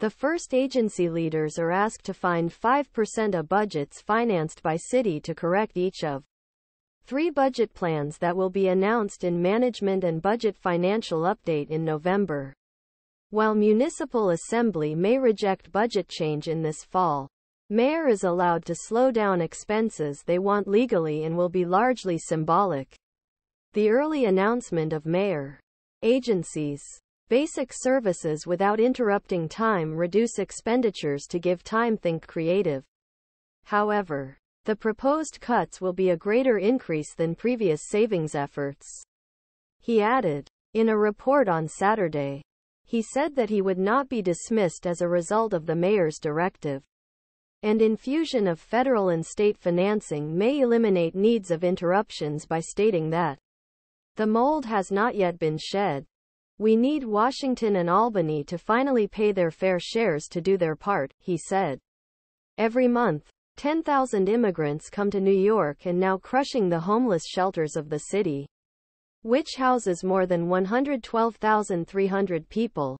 The first agency leaders are asked to find 5% of budgets financed by city to correct each of three budget plans that will be announced in management and budget financial update in November. While municipal assembly may reject budget change in this fall, mayor is allowed to slow down expenses they want legally and will be largely symbolic. The early announcement of mayor agencies' basic services without interrupting time reduce expenditures to give time think creative. However, the proposed cuts will be a greater increase than previous savings efforts, he added. In a report on Saturday, he said that he would not be dismissed as a result of the mayor's directive. An infusion of federal and state financing may eliminate needs of interruptions by stating that the mold has not yet been shed. We need Washington and Albany to finally pay their fair shares to do their part, he said. Every month, 10,000 immigrants come to New York and now crushing the homeless shelters of the city, which houses more than 112,300 people.